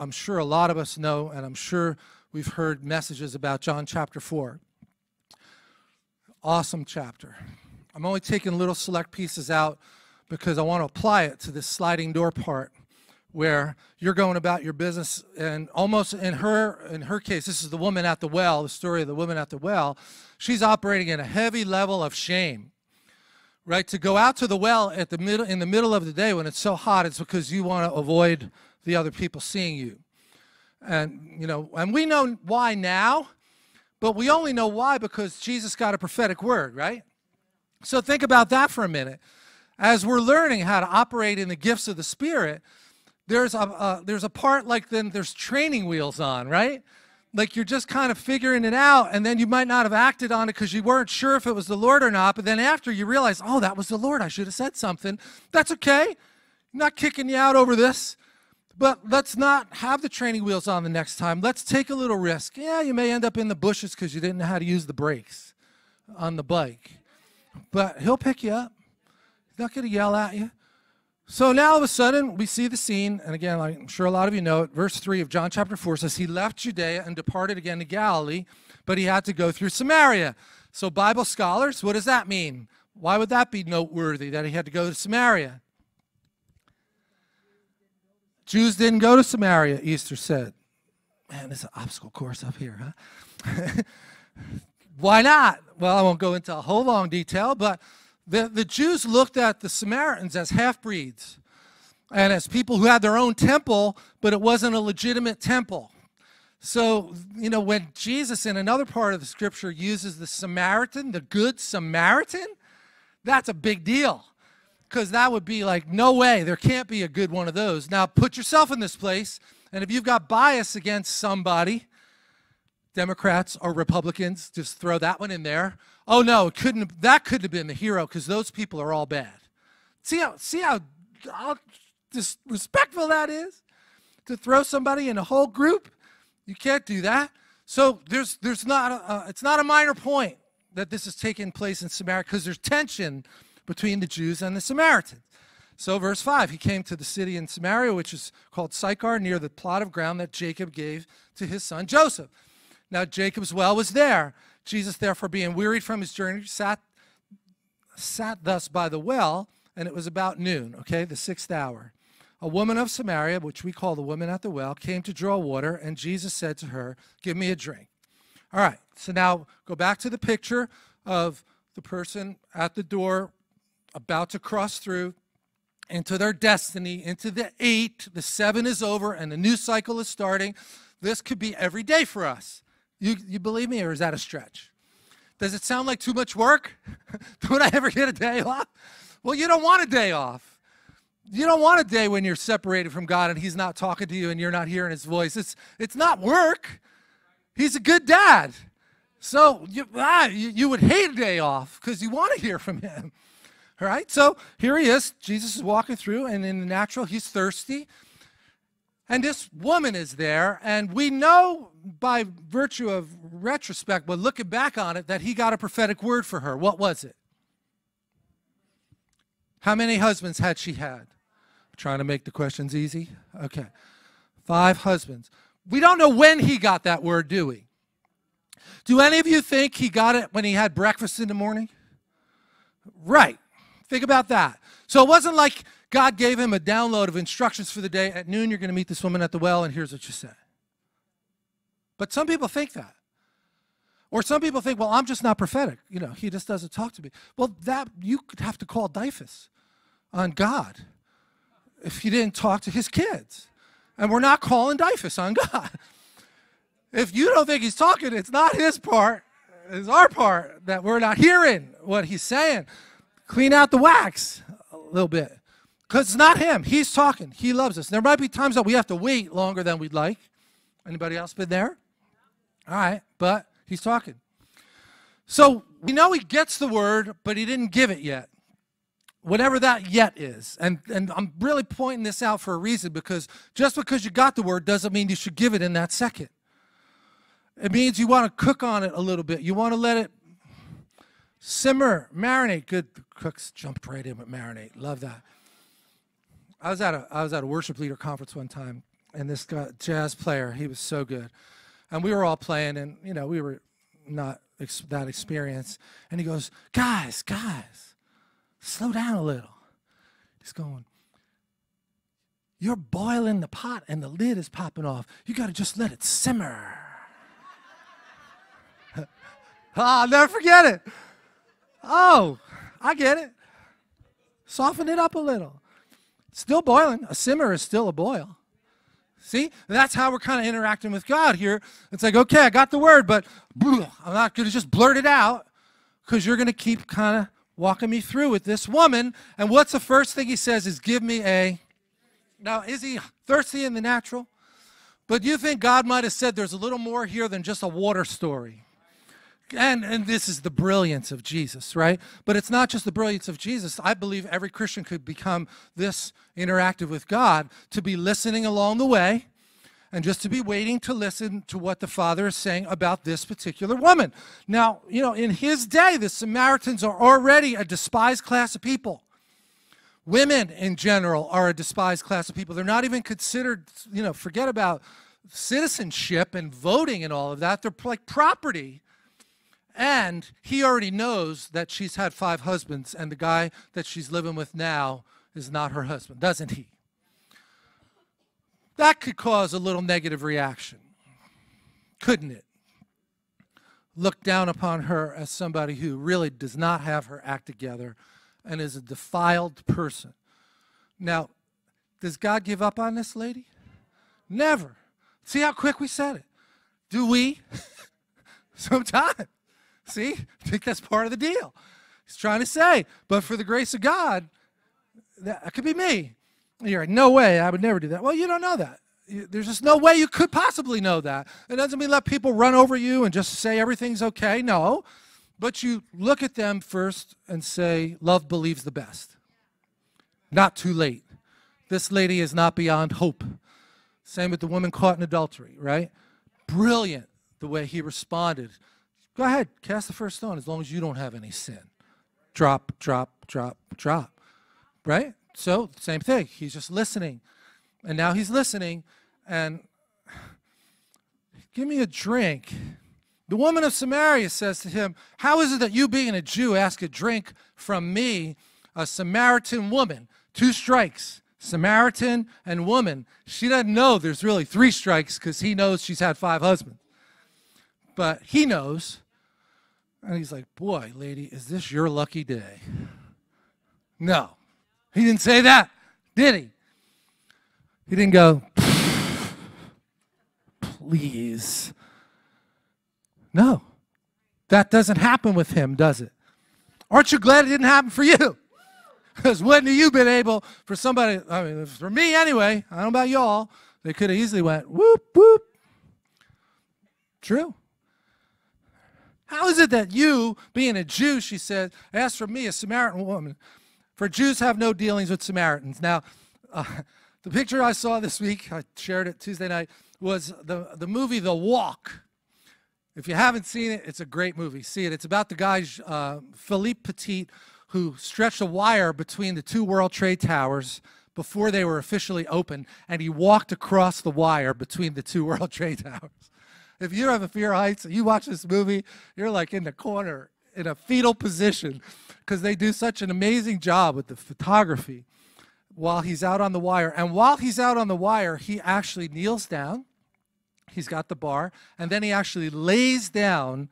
I'm sure a lot of us know, and I'm sure we've heard messages about John chapter 4. Awesome chapter. I'm only taking little select pieces out because I want to apply it to this sliding door part where you're going about your business, and almost in her case, this is the woman at the well, the story of the woman at the well. She's operating at a heavy level of shame, right? To go out to the well at in the middle of the day when it's so hot, it's because you want to avoid the other people seeing you. And, you know, and we know why now, but we only know why because Jesus got a prophetic word, right? So think about that for a minute. As we're learning how to operate in the gifts of the Spirit, there's a part like then there's training wheels on, right? Like you're just kind of figuring it out, and then you might not have acted on it because you weren't sure if it was the Lord or not, but then after you realize, oh, that was the Lord. I should have said something. That's okay. I'm not kicking you out over this, but let's not have the training wheels on the next time. Let's take a little risk. Yeah, you may end up in the bushes because you didn't know how to use the brakes on the bike, but he'll pick you up. He's not going to yell at you. So now all of a sudden, we see the scene, and again, I'm sure a lot of you know it, verse 3 of John chapter 4 says, he left Judea and departed again to Galilee, but he had to go through Samaria. So Bible scholars, what does that mean? Why would that be noteworthy, that he had to go to Samaria? Jews didn't go to Samaria, Easter said. Man, there's an obstacle course up here, huh? Why not? Well, I won't go into a whole long detail, but the Jews looked at the Samaritans as half-breeds and as people who had their own temple, but it wasn't a legitimate temple. So, you know, when Jesus in another part of the scripture uses the Samaritan, the good Samaritan, that's a big deal because that would be like, no way, there can't be a good one of those. Now, put yourself in this place, and if you've got bias against somebody, Democrats or Republicans, just throw that one in there. Oh no, it couldn't. That could have been the hero because those people are all bad. See how disrespectful that is to throw somebody in a whole group. You can't do that. So there's not it's not a minor point that this is taking place in Samaria because there's tension between the Jews and the Samaritans. So verse 5, he came to the city in Samaria, which is called Sychar, near the plot of ground that Jacob gave to his son Joseph. Now Jacob's well was there. Jesus, therefore, being wearied from his journey, sat thus by the well, and it was about noon, okay, the sixth hour. A woman of Samaria, which we call the woman at the well, came to draw water, and Jesus said to her, give me a drink. All right, so now go back to the picture of the person at the door about to cross through into their destiny, into the 8, the 7 is over, and the new cycle is starting. This could be every day for us. You believe me, or is that a stretch? Does it sound like too much work? Don't I ever get a day off? Well, you don't want a day off. You don't want a day when you're separated from God and he's not talking to you and you're not hearing his voice. It's not work. He's a good dad. So you would hate a day off because you want to hear from him. All right, so here he is. Jesus is walking through, and in the natural, he's thirsty. And this woman is there, and we know by virtue of retrospect, but looking back on it, that he got a prophetic word for her. What was it? How many husbands had she had? I'm trying to make the questions easy. Okay, 5 husbands. We don't know when he got that word, do we? Do any of you think he got it when he had breakfast in the morning? Right. Think about that. So it wasn't like God gave him a download of instructions for the day. At noon, you're going to meet this woman at the well, and here's what you say. But some people think that. Or some people think, well, I'm just not prophetic. You know, he just doesn't talk to me. Well, that you could have to call Difus on God if you didn't talk to his kids. And we're not calling Difus on God. If you don't think he's talking, it's not his part. It's our part that we're not hearing what he's saying. Clean out the wax a little bit. Because it's not him. He's talking. He loves us. There might be times that we have to wait longer than we'd like. Anybody else been there? All right, but he's talking. So we know he gets the word, but he didn't give it yet. Whatever that yet is. And I'm really pointing this out for a reason, because just because you got the word doesn't mean you should give it in that second. It means you want to cook on it a little bit. You want to let it simmer, marinate. Good cooks jumped right in with marinate. Love that. I was at a worship leader conference one time, and this guy, jazz player, he was so good. And we were all playing, and, you know, we were not that experienced. And he goes, guys, slow down a little. He's going, you're boiling the pot, and the lid is popping off. You got to just let it simmer. Oh, I'll never forget it. Oh, I get it. Soften it up a little. Still boiling. A simmer is still a boil. See, that's how we're kind of interacting with God here. It's like, okay, I got the word, but I'm not going to just blurt it out because you're going to keep kind of walking me through with this woman. And what's the first thing he says is, give me a... Now, is he thirsty in the natural? But you think God might have said there's a little more here than just a water story. And this is the brilliance of Jesus, right? But it's not just the brilliance of Jesus. I believe every Christian could become this interactive with God, to be listening along the way and just to be waiting to listen to what the Father is saying about this particular woman. Now, you know, in his day, the Samaritans are already a despised class of people. Women in general are a despised class of people. They're not even considered, you know, forget about citizenship and voting and all of that. They're like property. And he already knows that she's had 5 husbands, and the guy that she's living with now is not her husband, doesn't he? That could cause a little negative reaction, couldn't it? Look down upon her as somebody who really does not have her act together and is a defiled person. Now, does God give up on this lady? Never. See how quick we said it? Do we? Sometimes. See, I think that's part of the deal. He's trying to say, but for the grace of God, that could be me. You're like, no way, I would never do that. Well, you don't know that. There's just no way you could possibly know that. It doesn't mean let people run over you and just say everything's okay. No, but you look at them first and say, love believes the best. Not too late. This lady is not beyond hope. Same with the woman caught in adultery, right? Brilliant the way he responded. Go ahead, cast the first stone as long as you don't have any sin. Drop, drop, drop, drop. Right? So, same thing. He's just listening. And now he's listening. And give me a drink. The woman of Samaria says to him, how is it that you, being a Jew, ask a drink from me, a Samaritan woman? 2 strikes. Samaritan and woman. She doesn't know there's really 3 strikes because he knows she's had 5 husbands. But he knows. And he's like, boy, lady, is this your lucky day? No. He didn't say that, did he? He didn't go, please. No. That doesn't happen with him, does it? Aren't you glad it didn't happen for you? Because when have you been able, for somebody, I mean, for me anyway, I don't know about y'all, they could have easily went, whoop, whoop. True. How is it that you, being a Jew, she said, asked for me, a Samaritan woman? For Jews have no dealings with Samaritans. Now, the picture I saw this week, I shared it Tuesday night, was the movie The Walk. If you haven't seen it, it's a great movie. See it. It's about the guy, Philippe Petit, who stretched a wire between the 2 World Trade Towers before they were officially open, and he walked across the wire between the 2 World Trade Towers. If you have a fear of heights, you watch this movie, you're like in the corner, in a fetal position, because they do such an amazing job with the photography while he's out on the wire. And while he's out on the wire, he actually kneels down. He's got the bar. And then he actually lays down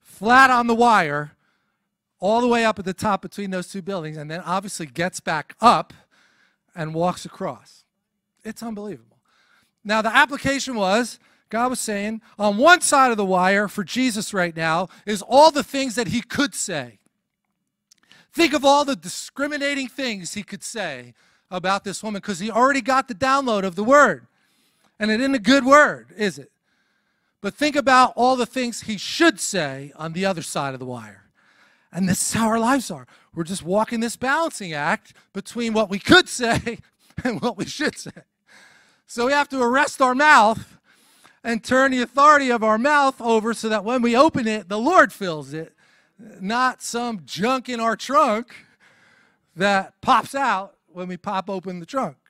flat on the wire all the way up at the top between those 2 buildings, and then obviously gets back up and walks across. It's unbelievable. Now, the application was, God was saying, on one side of the wire for Jesus right now is all the things that he could say. Think of all the discriminating things he could say about this woman, because he already got the download of the word. And it isn't a good word, is it? But think about all the things he should say on the other side of the wire. And this is how our lives are. We're just walking this balancing act between what we could say and what we should say. So we have to arrest our mouth and turn the authority of our mouth over so that when we open it, the Lord fills it, not some junk in our trunk that pops out when we pop open the trunk.